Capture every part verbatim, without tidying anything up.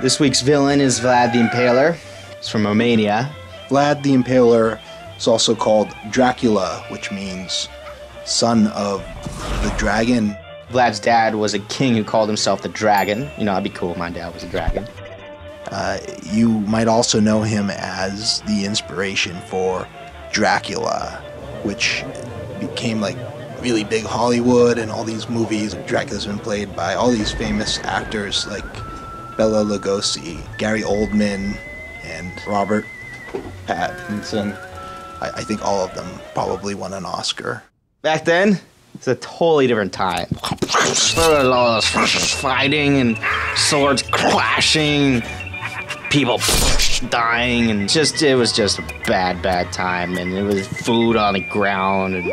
This week's villain is Vlad the Impaler. He's from Romania. Vlad the Impaler is also called Dracula, which means son of the dragon. Vlad's dad was a king who called himself the dragon. You know, that'd be cool if my dad was a dragon. Uh, you might also know him as the inspiration for Dracula, which became like really big Hollywood and all these movies. Dracula's been played by all these famous actors like Bela Lugosi, Gary Oldman, and Robert Pattinson. I, I think all of them probably won an Oscar. Back then, it's a totally different time. There was all this fighting and swords clashing, people dying, and just it was just a bad, bad time. And it was food on the ground, and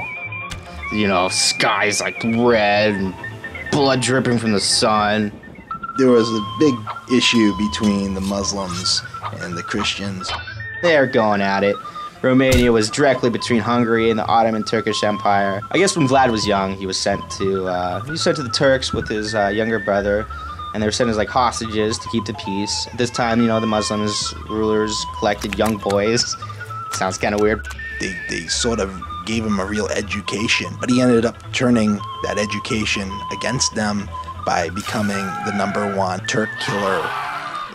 you know, skies like red, and blood dripping from the sun. There was a big issue between the Muslims and the Christians. They're going at it. Romania was directly between Hungary and the Ottoman Turkish Empire. I guess when Vlad was young, he was sent to uh, he was sent to the Turks with his uh, younger brother, and they were sent as like hostages to keep the peace. At this time, you know, the Muslims rulers collected young boys. Sounds kind of weird. They they sort of gave him a real education, but he ended up turning that education against them by becoming the number one Turk killer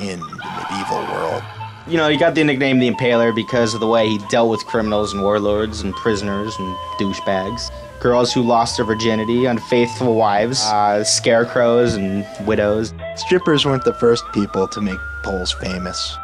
in the medieval world. You know, he got the nickname the Impaler because of the way he dealt with criminals and warlords and prisoners and douchebags. Girls who lost their virginity, unfaithful wives, uh, scarecrows and widows. Strippers weren't the first people to make Poles famous.